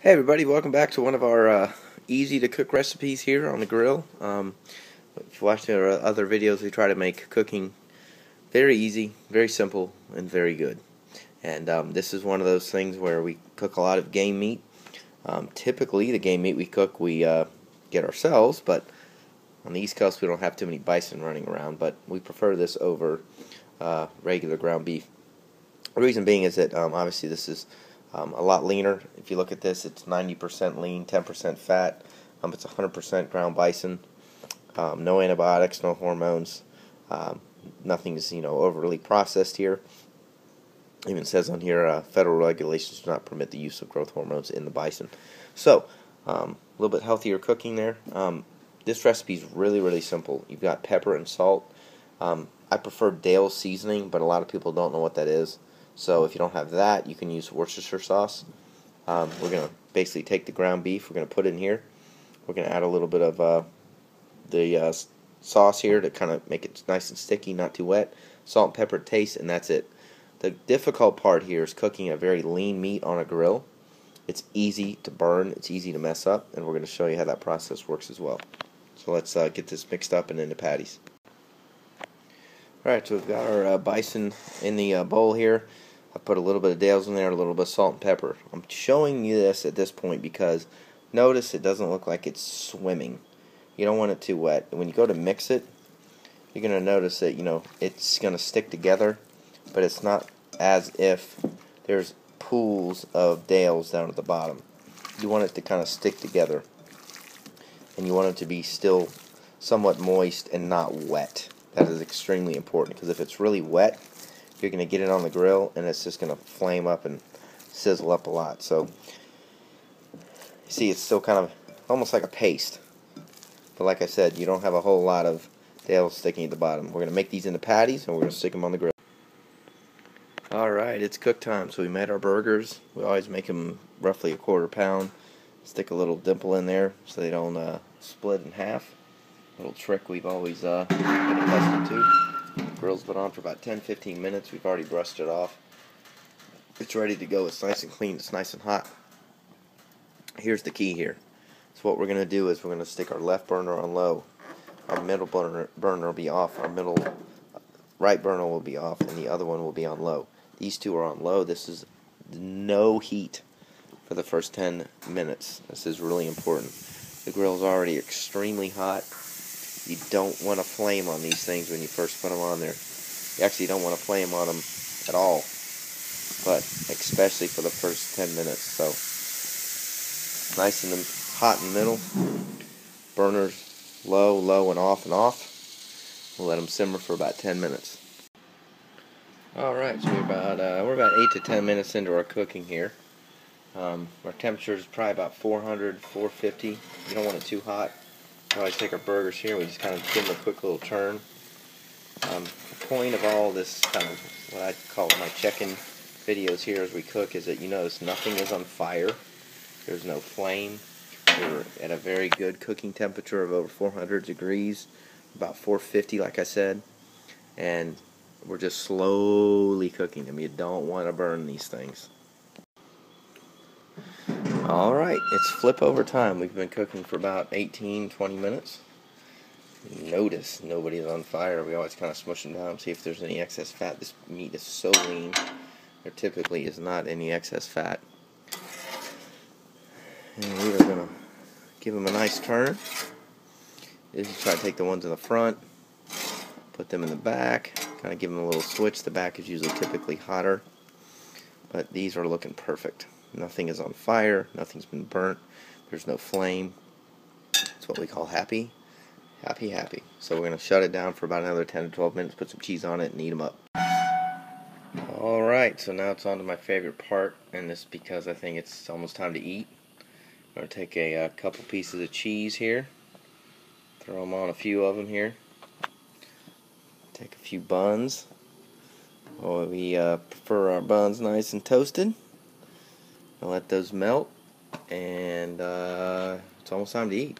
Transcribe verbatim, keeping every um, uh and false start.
Hey everybody, welcome back to one of our uh, easy to cook recipes here on the grill. Um, if you watched our other videos, we try to make cooking very easy, very simple, and very good. And um, this is one of those things where we cook a lot of game meat. Um, typically the game meat we cook we uh, get ourselves, but on the East Coast we don't have too many bison running around, but we prefer this over uh, regular ground beef. The reason being is that um, obviously this is Um, a lot leaner. If you look at this, it's ninety percent lean, ten percent fat. Um, it's one hundred percent ground bison. Um, no antibiotics, no hormones. Um, nothing's you know overly processed here. Even says on here, uh, federal regulations do not permit the use of growth hormones in the bison. So um, a little bit healthier cooking there. Um, this recipe is really really simple. You've got pepper and salt. Um, I prefer Dale's seasoning, but a lot of people don't know what that is. So if you don't have that, you can use Worcestershire sauce. Um, we're going to basically take the ground beef, we're going to put it in here. We're going to add a little bit of uh, the uh, sauce here to kind of make it nice and sticky, not too wet. Salt and pepper taste, and that's it. The difficult part here is cooking a very lean meat on a grill. It's easy to burn, it's easy to mess up, and we're going to show you how that process works as well. So let's uh, get this mixed up and into patties. Alright, so we've got our uh, bison in the uh, bowl here. I put a little bit of Dale's in there, a little bit of salt and pepper. I'm showing you this at this point because notice it doesn't look like it's swimming. You don't want it too wet. When you go to mix it, you're going to notice that you know it's going to stick together, but it's not as if there's pools of Dale's down at the bottom. You want it to kind of stick together, and you want it to be still somewhat moist and not wet. That is extremely important, because if it's really wet, you're going to get it on the grill and it's just going to flame up and sizzle up a lot. So see, it's still kind of almost like a paste, but like I said, you don't have a whole lot of Dale's sticking at the bottom. We're going to make these into patties and we're going to stick them on the grill. Alright, it's cook time. So we made our burgers. We always make them roughly a quarter pound. Stick a little dimple in there so they don't uh, split in half. Little trick we've always uh, been accustomed to. Grill's been on for about ten fifteen minutes. We've already brushed it off. It's ready to go. It's nice and clean. It's nice and hot. Here's the key here. So what we're going to do is we're going to stick our left burner on low. Our middle burner, burner will be off. Our middle right burner will be off, and the other one will be on low. These two are on low. This is no heat for the first ten minutes. This is really important. The grill's already extremely hot. You don't want to flame on these things when you first put them on there. You actually don't want to flame on them at all, but especially for the first ten minutes. So nice and hot in the middle. Burners low, low, and off and off. We'll let them simmer for about ten minutes. All right, so we're about uh, we're about eight to ten minutes into our cooking here. Um, our temperature is probably about four hundred, four fifty. You don't want it too hot. We always take our burgers here, we just kind of give them a quick little turn. Um, the point of all this kind of what I call my check-in videos here as we cook is that you notice nothing is on fire. There's no flame. We're at a very good cooking temperature of over four hundred degrees, about four fifty like I said. And we're just slowly cooking them. You don't want to burn these things. Alright, it's flip over time. We've been cooking for about eighteen, twenty minutes. Notice nobody's on fire. We always kind of smush them down, see if there's any excess fat. This meat is so lean, there typically is not any excess fat. And we are going to give them a nice turn. Just try to take the ones in the front, put them in the back, kind of give them a little switch. The back is usually typically hotter, but these are looking perfect. Nothing is on fire, nothing's been burnt, there's no flame. It's what we call happy, happy, happy. So we're going to shut it down for about another ten to twelve minutes, put some cheese on it, and eat them up. Alright, so now it's on to my favorite part, and this is because I think it's almost time to eat. I'm going to take a, a couple pieces of cheese here, throw them on a few of them here, take a few buns. Oh, we uh, prefer our buns nice and toasted. I'll let those melt, and uh, it's almost time to eat.